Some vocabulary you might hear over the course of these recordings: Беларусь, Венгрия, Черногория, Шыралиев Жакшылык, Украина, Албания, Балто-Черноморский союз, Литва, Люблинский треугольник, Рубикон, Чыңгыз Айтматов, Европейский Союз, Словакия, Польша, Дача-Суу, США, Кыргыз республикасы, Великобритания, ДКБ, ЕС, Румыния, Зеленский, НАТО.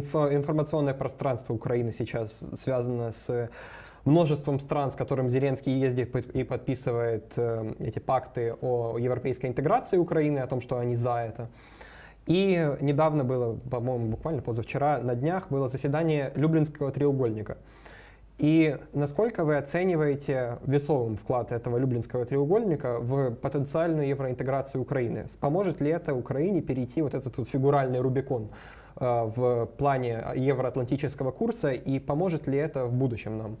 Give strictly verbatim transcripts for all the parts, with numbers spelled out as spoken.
информационное пространство Украины сейчас связано с множеством стран, с которым Зеленский ездит и подписывает эти пакты о европейской интеграции Украины, о том, что они за это. И недавно было, по-моему, буквально позавчера, на днях, было заседание Люблинского треугольника. И насколько вы оцениваете весовым вклад этого Люблинского треугольника в потенциальную евроинтеграцию Украины? Поможет ли это Украине перейти вот этот вот фигуральный Рубикон э, в плане евроатлантического курса? И поможет ли это в будущем нам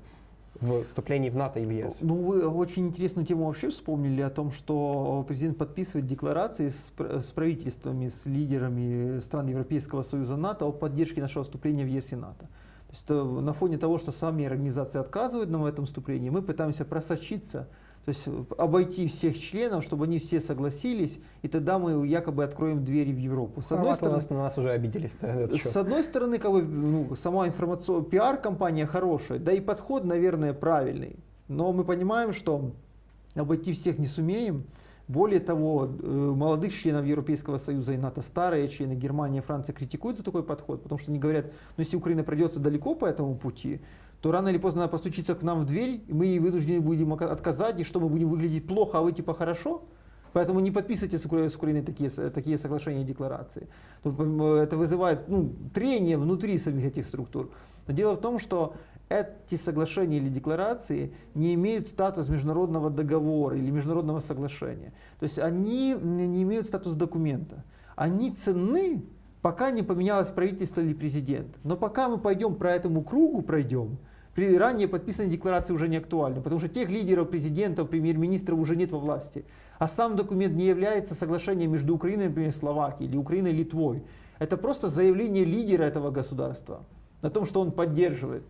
в вступлении в НАТО и в ЕС? Ну, вы очень интересную тему вообще вспомнили о том, что президент подписывает декларации с, с правительствами, с лидерами стран Европейского Союза, НАТО о поддержке нашего вступления в ЕС и НАТО. То есть на фоне того, что сами организации отказывают нам в этом вступлении, мы пытаемся просочиться, то есть обойти всех членов, чтобы они все согласились, и тогда мы якобы откроем двери в Европу. С одной стороны, на нас уже обиделись. С одной стороны, как бы, ну, сама информационная пиар-компания хорошая, да и подход, наверное, правильный. Но мы понимаем, что обойти всех не сумеем. Более того, молодых членов Европейского Союза и НАТО, старые члены, Германия, Франция, критикуют за такой подход, потому что они говорят, ну если Украина пройдется далеко по этому пути, то рано или поздно она постучится к нам в дверь, и мы ей вынуждены будем отказать, и что мы будем выглядеть плохо, а вы типа хорошо? Поэтому не подписывайте с Украиной такие, такие соглашения и декларации. Это вызывает ну, трение внутри самих этих структур. Но дело в том, что эти соглашения или декларации не имеют статус международного договора или международного соглашения. То есть они не имеют статус документа. Они ценны, пока не поменялось правительство или президент. Но пока мы пойдем по этому кругу, пройдем, при ранее подписанной декларации уже не актуальны, потому что тех лидеров, президентов, премьер-министров уже нет во власти. А сам документ не является соглашением между Украиной, например, Словакией или Украиной, Литвой. Это просто заявление лидера этого государства на том, что он поддерживает.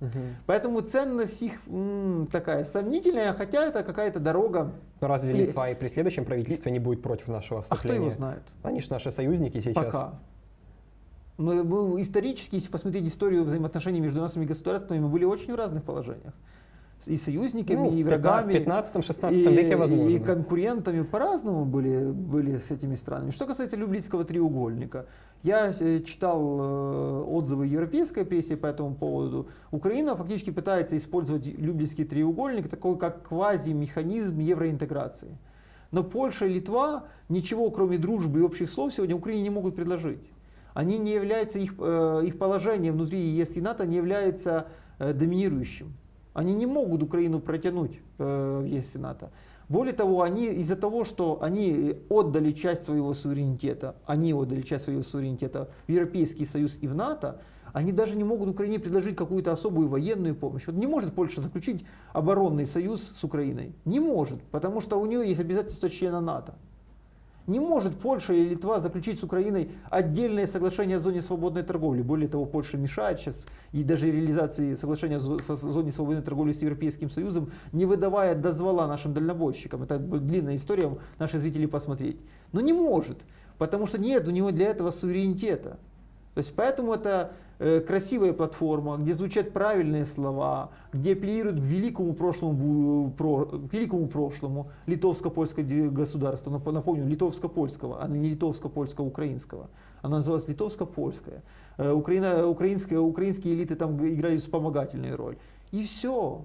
Угу. Поэтому ценность их м, такая сомнительная, хотя это какая-то дорога. Но разве и... Литва и при следующем правительстве и... не будет против нашего вступления? А кто его знает? Они же наши союзники сейчас. Пока. Мы, исторически, если посмотреть историю взаимоотношений между нашими государствами, мы были очень в разных положениях. И союзниками, ну, и врагами, в пятнадцатом-шестнадцатом веке, возможно. И конкурентами по-разному были, были с этими странами. Что касается Люблинского треугольника, я читал отзывы европейской прессы по этому поводу. Украина фактически пытается использовать Люблинский треугольник, такой как квази-механизм евроинтеграции. Но Польша и Литва ничего, кроме дружбы и общих слов, сегодня Украине не могут предложить. Они не являются, их, их положение внутри ЕС и НАТО не является доминирующим. Они не могут Украину протянуть в ЕС и НАТО. Более того, они из-за того, что они отдали часть своего суверенитета, они отдали часть своего суверенитета в Европейский Союз и в НАТО, они даже не могут Украине предложить какую-то особую военную помощь. Вот не может Польша заключить оборонный союз с Украиной. Не может, потому что у нее есть обязательства члена НАТО. Не может Польша и Литва заключить с Украиной отдельное соглашение о зоне свободной торговли. Более того, Польша мешает сейчас и даже реализации соглашения о зоне свободной торговли с Европейским Союзом, не выдавая дозвола нашим дальнобойщикам. Это длинная история, наши зрители посмотреть. Но не может, потому что нет у него для этого суверенитета. То есть поэтому это красивая платформа, где звучат правильные слова, где апеллируют к великому прошлому, про, к великому прошлому литовско-польского государства. Напомню, литовско-польского, а не литовско-польско-украинского. Оно называлось литовско-польское. Украина, украинская, украинские элиты там играли вспомогательную роль. И все.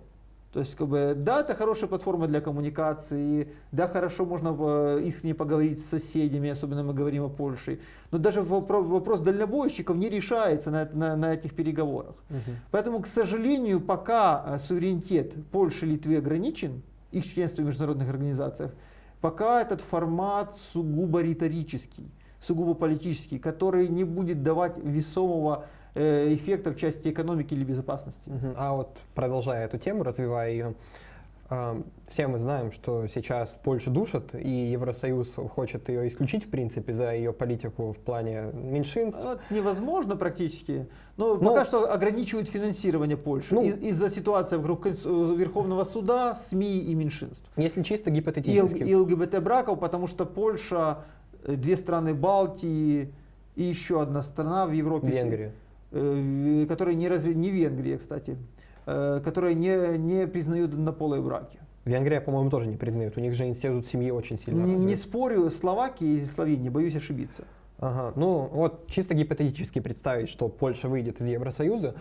То есть, как бы, да, это хорошая платформа для коммуникации, да, хорошо можно искренне поговорить с соседями, особенно мы говорим о Польше, но даже вопрос дальнобойщиков не решается на, на, на этих переговорах. Угу. Поэтому, к сожалению, пока суверенитет Польши и Литвы ограничен, их членство в международных организациях, пока этот формат сугубо риторический, сугубо политический, который не будет давать весомого эффекта в части экономики или безопасности. А вот продолжая эту тему, развивая ее, все мы знаем, что сейчас Польшу душат, и Евросоюз хочет ее исключить, в принципе, за ее политику в плане меньшинств. Это невозможно практически. Но, Но пока что ограничивают финансирование Польши, ну, из-за ситуации вокруг Верховного суда, СМИ и меньшинств. Если чисто гипотетически. И ЛГБТ-браков, потому что Польша, две страны Балтии и еще одна страна в Европе. Венгрия. Которые не, разв... не Венгрия, кстати, которые не, не признают однополые браки. Венгрия, по-моему, тоже не признает. У них же институт семьи очень сильно. Не, не спорю, Словакия и Словения, боюсь ошибиться. Ага. Ну вот чисто гипотетически представить, что Польша выйдет из Евросоюза,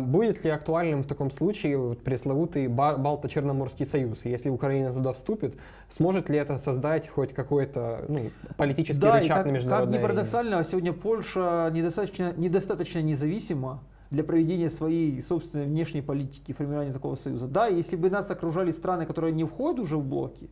будет ли актуальным в таком случае пресловутый Балто-Черноморский союз? Если Украина туда вступит, сможет ли это создать хоть какой-то ну, политический да, рычаг на международной арене? Как ни парадоксально, сегодня Польша недостаточно, недостаточно независима для проведения своей собственной внешней политики, формирования такого союза. Да, если бы нас окружали страны, которые не входят уже в блоки,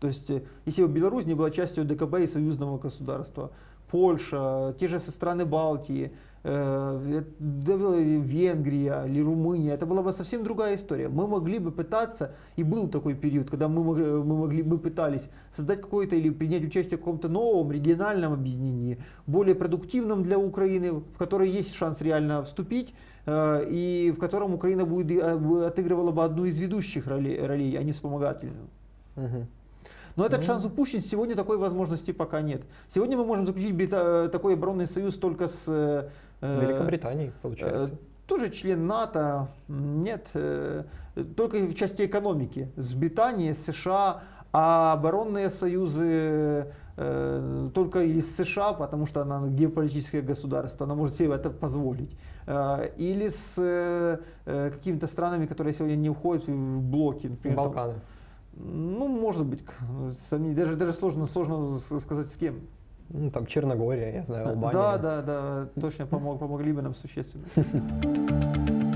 то есть если бы Беларусь не была частью ДКБ и союзного государства, Польша, те же страны Балтии, э, Венгрия или Румыния, это была бы совсем другая история. Мы могли бы пытаться, и был такой период, когда мы могли, мы могли мы пытались создать какое-то или принять участие в каком-то новом региональном объединении, более продуктивном для Украины, в которое есть шанс реально вступить, э, и в котором Украина будет, отыгрывала бы одну из ведущих ролей, ролей а не вспомогательную. Угу. Но этот шанс упущен, сегодня такой возможности пока нет. Сегодня мы можем заключить такой оборонный союз только с... Э, Великобританией, получается. Э, тоже член НАТО, нет, э, только в части экономики. С Британией, с США, а оборонные союзы э, только из США, потому что она геополитическое государство, она может себе это позволить. Э, или с э, какими-то странами, которые сегодня не входят в блоки. Например, Балканы. Там, ну, может быть, даже, даже сложно, сложно сказать с кем. Ну, там Черногория, я знаю, Албания. Да, да, да, точно помог, помогли бы нам существенно.